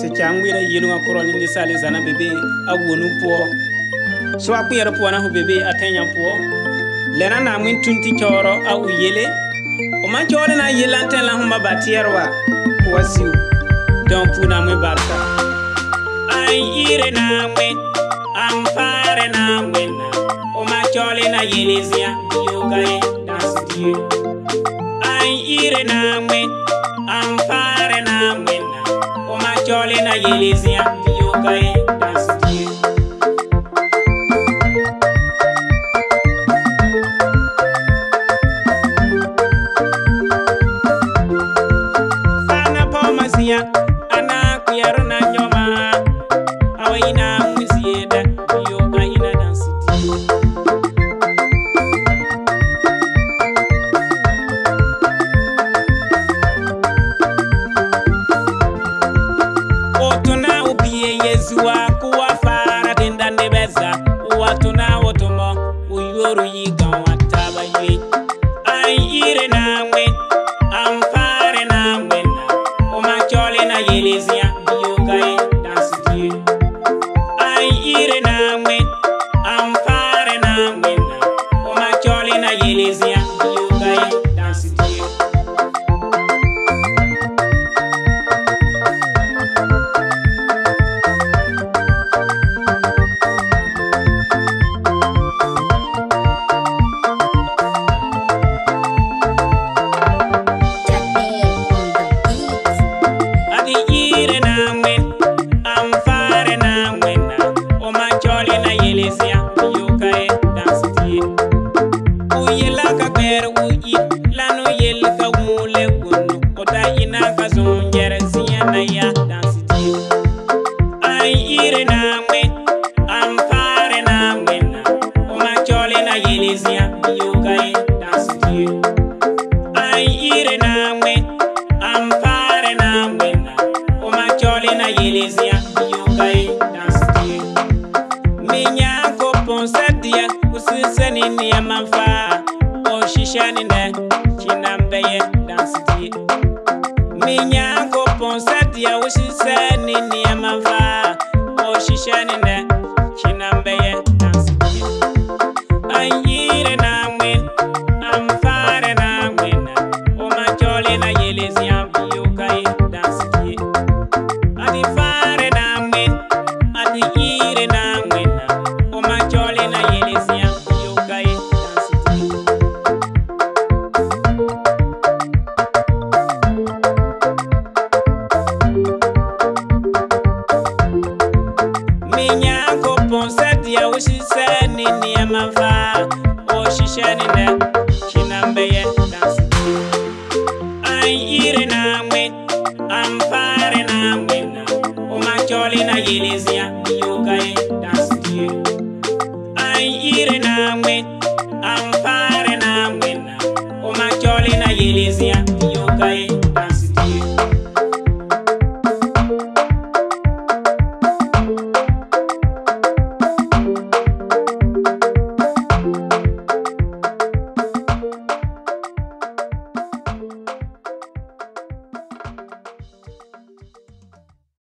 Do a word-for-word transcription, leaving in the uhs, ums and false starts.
ti changwira yinu akoro ni sale zana bebe agwonu po so akuyero po na hu bebe atenya po lena na min tunti choro awu yele o ma choro na yelanten la huma batierwa wasiu don puna me barka ai ire na me ampare na me o ma choro na yelizia yogai das die ai ire na me ampare na me Jolly na Yelizia, you guy, that's you. Sana Pomazia, Anna Kuyarana Yoma, Awaina Musieda, you guy, that's Dance dear. Me nyango ponsa dia, wish you said in the